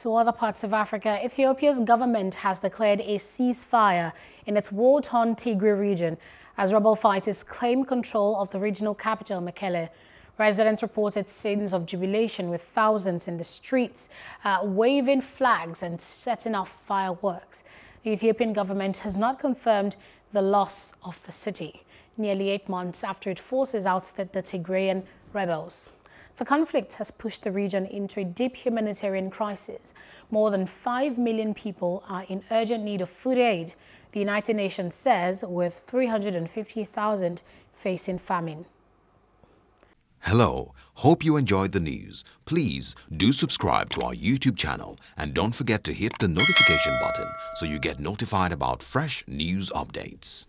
To other parts of Africa, Ethiopia's government has declared a ceasefire in its war-torn Tigray region as rebel fighters claim control of the regional capital, Mekelle. Residents reported scenes of jubilation with thousands in the streets, waving flags and setting off fireworks. The Ethiopian government has not confirmed the loss of the city, nearly 8 months after its forces ousted the Tigrayan rebels. The conflict has pushed the region into a deep humanitarian crisis. More than 5 million people are in urgent need of food aid, the United Nations says, with 350,000 facing famine. Hello, hope you enjoyed the news. Please do subscribe to our YouTube channel and don't forget to hit the notification button so you get notified about fresh news updates.